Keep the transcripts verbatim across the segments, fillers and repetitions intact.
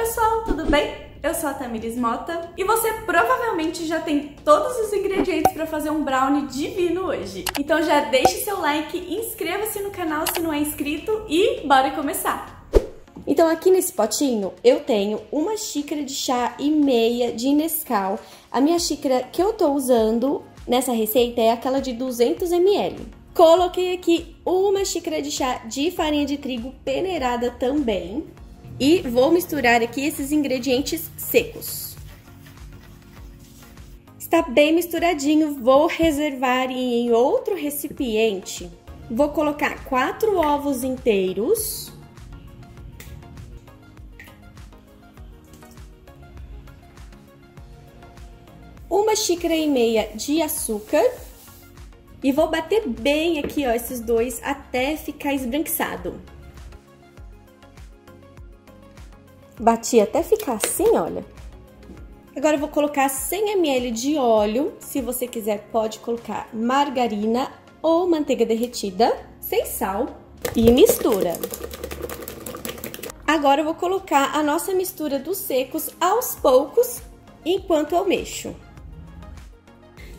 pessoal, tudo bem? Eu sou a Tamiris Mota e você provavelmente já tem todos os ingredientes para fazer um brownie divino hoje. Então já deixe seu like, inscreva-se no canal se não é inscrito e bora começar! Então aqui nesse potinho eu tenho uma xícara de chá e meia de Nescau. A minha xícara que eu tô usando nessa receita é aquela de duzentos mililitros. Coloquei aqui uma xícara de chá de farinha de trigo peneirada também. E vou misturar aqui esses ingredientes secos. Está bem misturadinho, vou reservar em outro recipiente. Vou colocar quatro ovos inteiros. Uma xícara e meia de açúcar. E vou bater bem aqui, ó, esses dois até ficar esbranquiçado. Bati até ficar assim, olha. Agora eu vou colocar cem mililitros de óleo. Se você quiser, pode colocar margarina ou manteiga derretida, sem sal. E mistura. Agora eu vou colocar a nossa mistura dos secos aos poucos, enquanto eu mexo.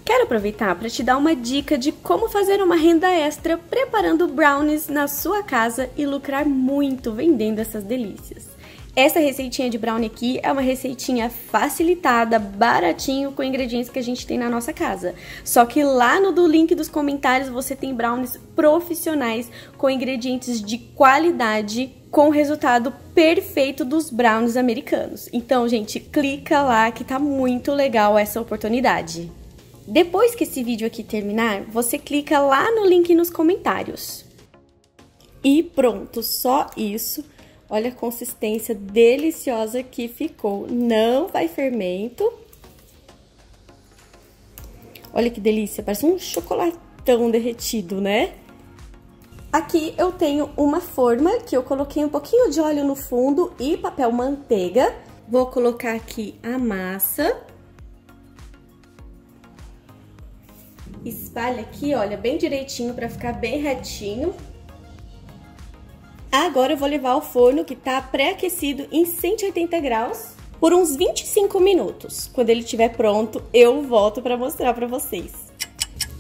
Quero aproveitar para te dar uma dica de como fazer uma renda extra preparando brownies na sua casa e lucrar muito vendendo essas delícias. Essa receitinha de brownie aqui é uma receitinha facilitada, baratinho, com ingredientes que a gente tem na nossa casa. Só que lá no do link dos comentários você tem brownies profissionais com ingredientes de qualidade, com o resultado perfeito dos brownies americanos. Então, gente, clica lá que tá muito legal essa oportunidade. Depois que esse vídeo aqui terminar, você clica lá no link nos comentários. E pronto, só isso. Olha a consistência deliciosa que ficou. Não vai fermento. Olha que delícia, parece um chocolatão derretido, né? Aqui eu tenho uma forma que eu coloquei um pouquinho de óleo no fundo e papel manteiga. Vou colocar aqui a massa. Espalha aqui, olha, bem direitinho para ficar bem retinho. Agora eu vou levar ao forno que tá pré-aquecido em cento e oitenta graus por uns vinte e cinco minutos. Quando ele estiver pronto, eu volto para mostrar para vocês.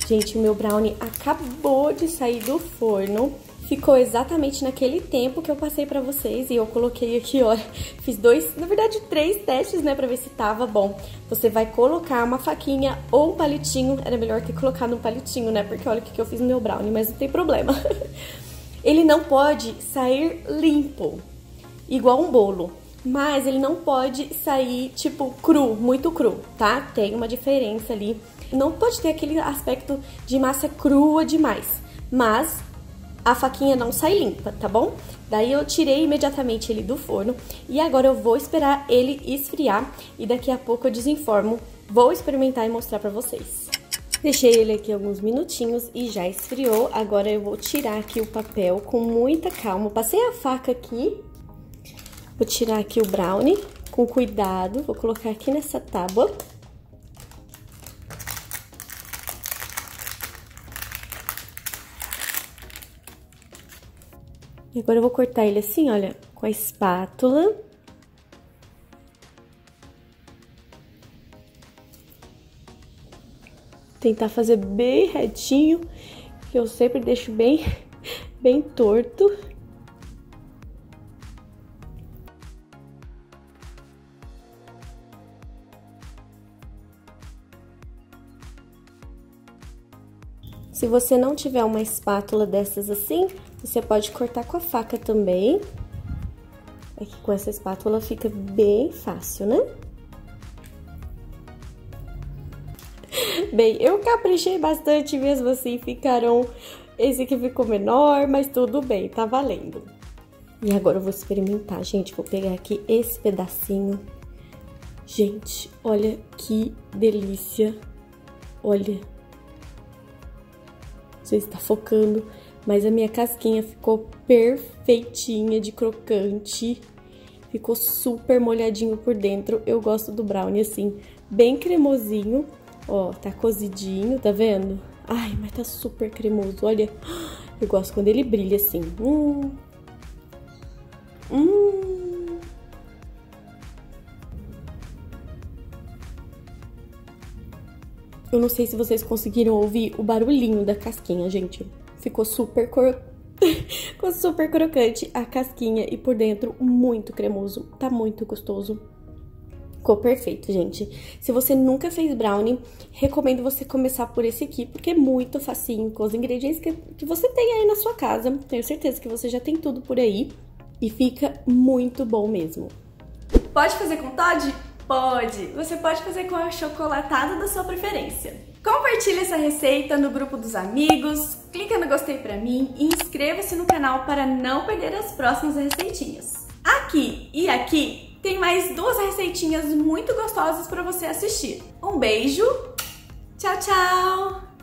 Gente, o meu brownie acabou de sair do forno. Ficou exatamente naquele tempo que eu passei para vocês e eu coloquei aqui, olha, fiz dois, na verdade três testes, né, para ver se tava bom. Você vai colocar uma faquinha ou um palitinho, era melhor ter colocado um palitinho, né, porque olha o que eu fiz no meu brownie, mas não tem problema. Ele não pode sair limpo, igual um bolo, mas ele não pode sair, tipo, cru, muito cru, tá? Tem uma diferença ali. Não pode ter aquele aspecto de massa crua demais, mas a faquinha não sai limpa, tá bom? Daí eu tirei imediatamente ele do forno e agora eu vou esperar ele esfriar e daqui a pouco eu desenformo. Vou experimentar e mostrar pra vocês. Deixei ele aqui alguns minutinhos e já esfriou. Agora eu vou tirar aqui o papel com muita calma. Passei a faca aqui. Vou tirar aqui o brownie com cuidado. Vou colocar aqui nessa tábua. E agora eu vou cortar ele assim, olha, com a espátula. Tentar fazer bem retinho, que eu sempre deixo bem, bem torto. Se você não tiver uma espátula dessas assim, você pode cortar com a faca também. É que com essa espátula fica bem fácil, né? Bem, eu caprichei bastante, mesmo assim ficaram... Esse aqui ficou menor, mas tudo bem, tá valendo. E agora eu vou experimentar, gente. Vou pegar aqui esse pedacinho. Gente, olha que delícia. Olha. Não sei se tá focando, mas a minha casquinha ficou perfeitinha de crocante. Ficou super molhadinho por dentro. Eu gosto do brownie assim, bem cremosinho. Ó, tá cozidinho, tá vendo? Ai, mas tá super cremoso, olha. Eu gosto quando ele brilha assim. Hum. Hum. Eu não sei se vocês conseguiram ouvir o barulhinho da casquinha, gente. Ficou super cor... Ficou super crocante a casquinha e por dentro muito cremoso. Tá muito gostoso. Ficou perfeito, gente. Se você nunca fez brownie, recomendo você começar por esse aqui, porque é muito facinho, com os ingredientes que, que você tem aí na sua casa. Tenho certeza que você já tem tudo por aí e fica muito bom mesmo. Pode fazer com Toddy? Pode! Você pode fazer com a chocolatada da sua preferência. Compartilhe essa receita no grupo dos amigos, clica no gostei pra mim e inscreva-se no canal para não perder as próximas receitinhas. Aqui e aqui tem mais duas receitinhas muito gostosas para você assistir. Um beijo, tchau, tchau!